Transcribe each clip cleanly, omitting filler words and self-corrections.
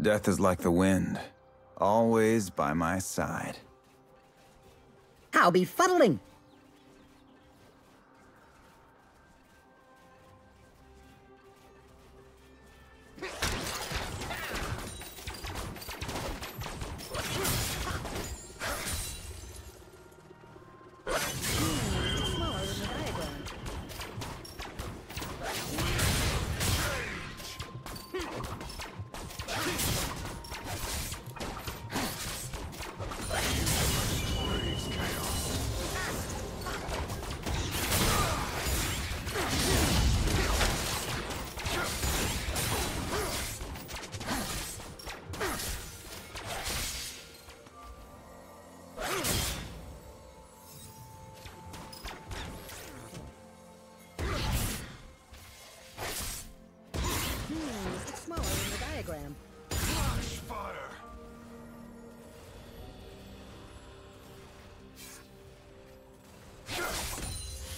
Death is like the wind, always by my side. How befuddling!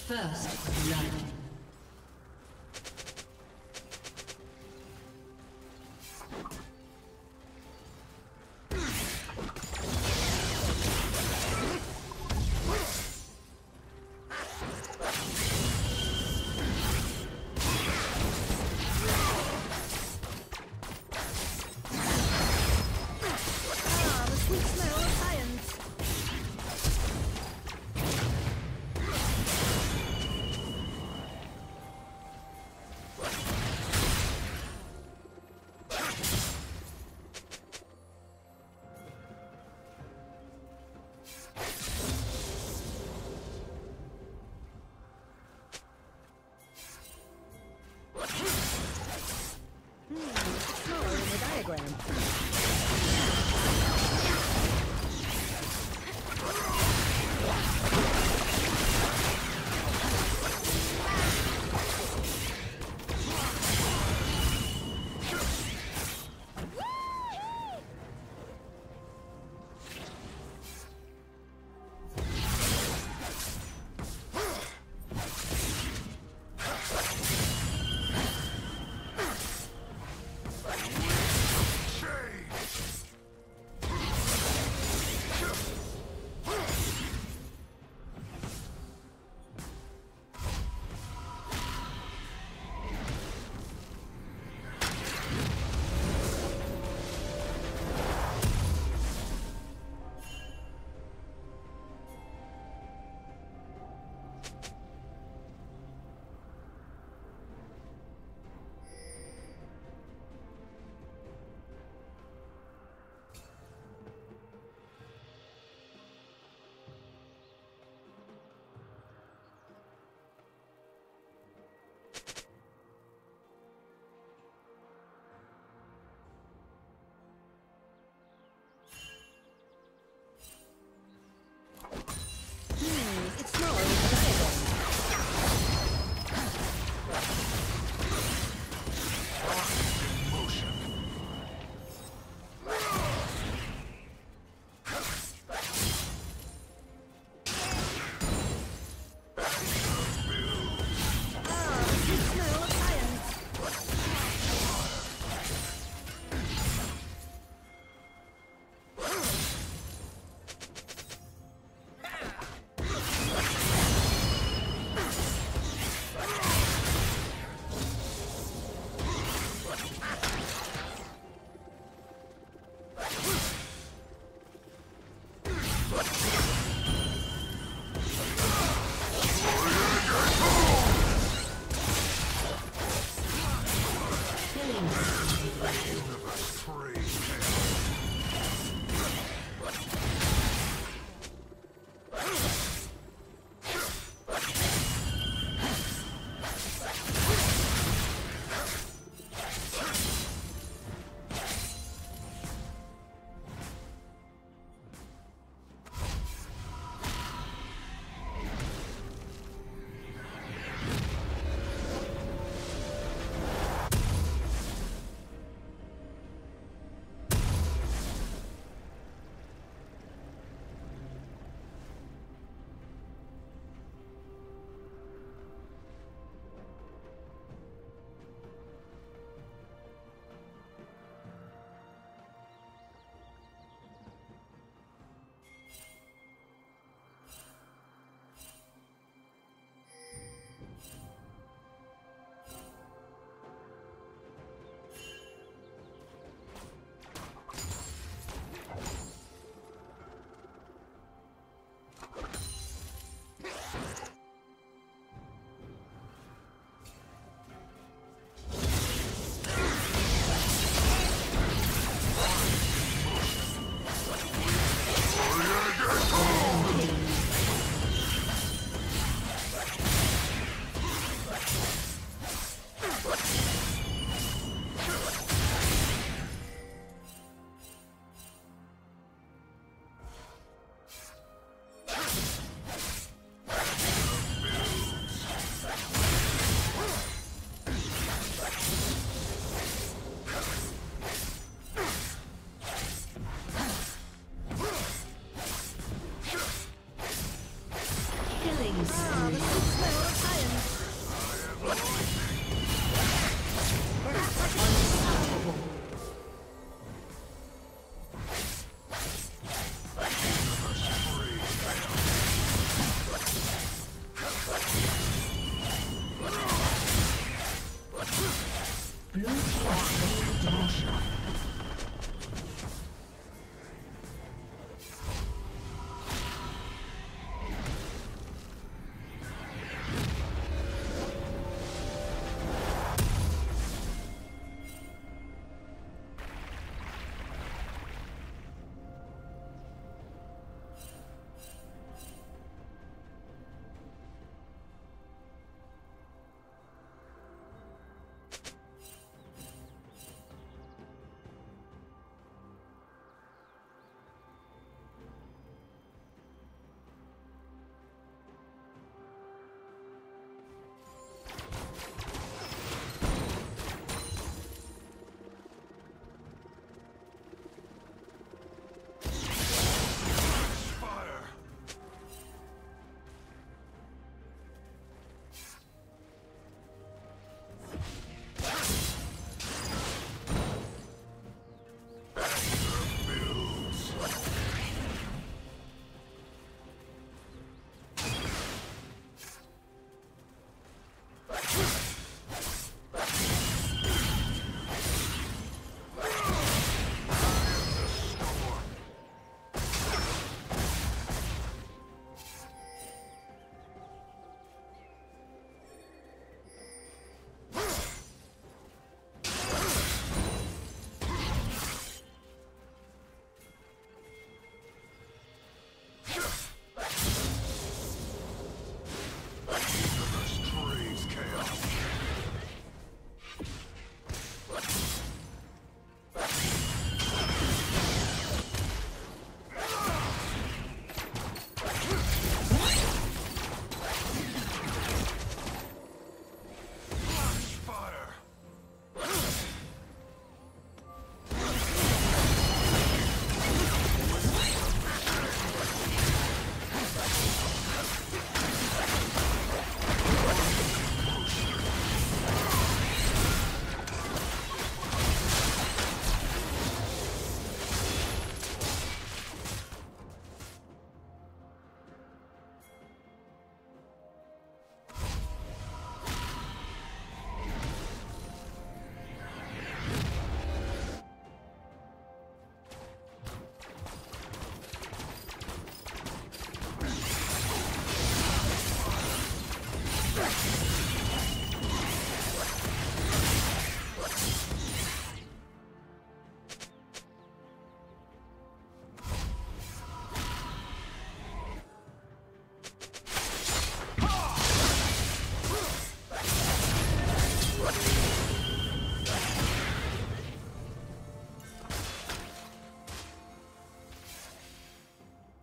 First blood.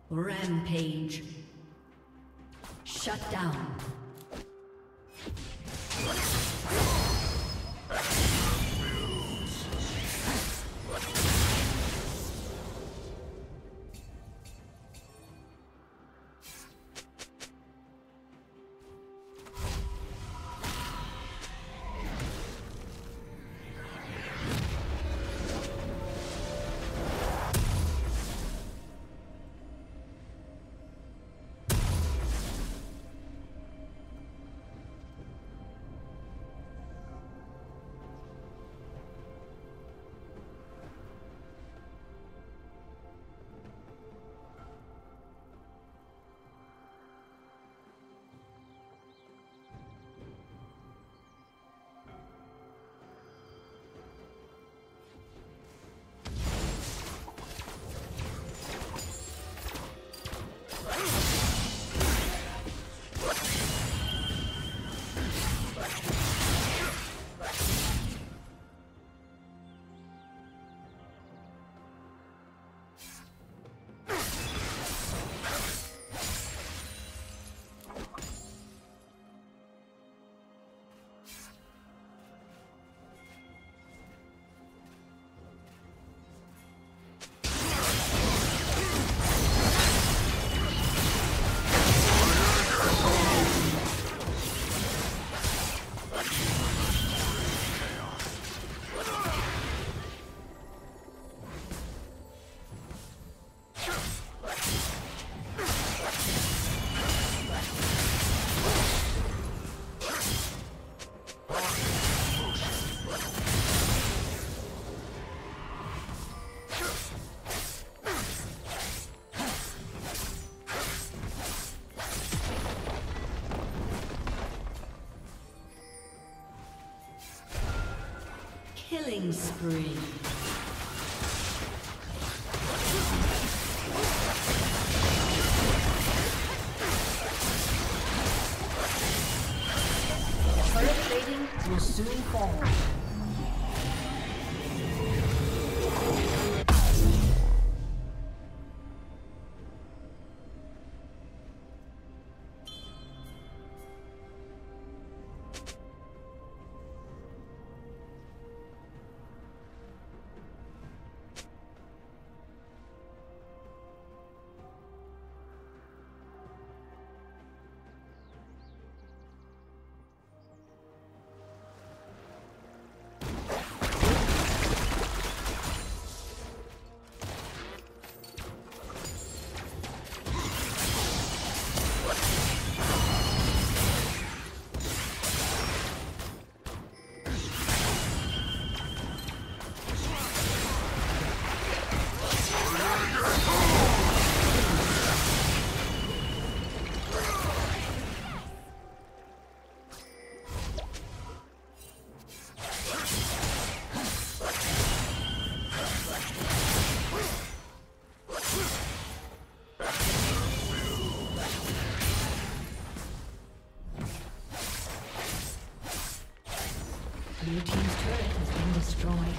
Rampage. Shut down. Killing spree. Turret plating will soon fall. Your team's turret has been destroyed.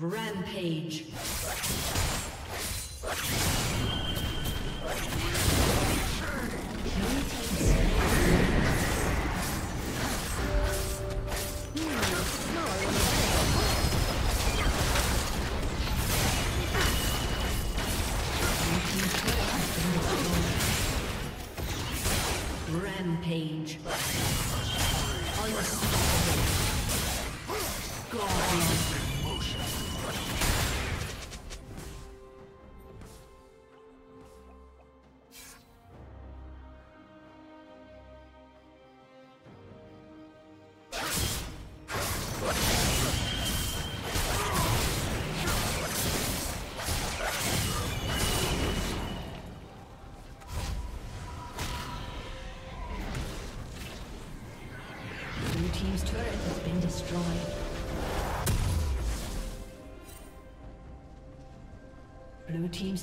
Rampage. Blue team's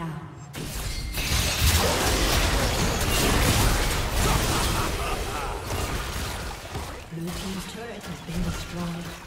down. Blue team's turret has been destroyed.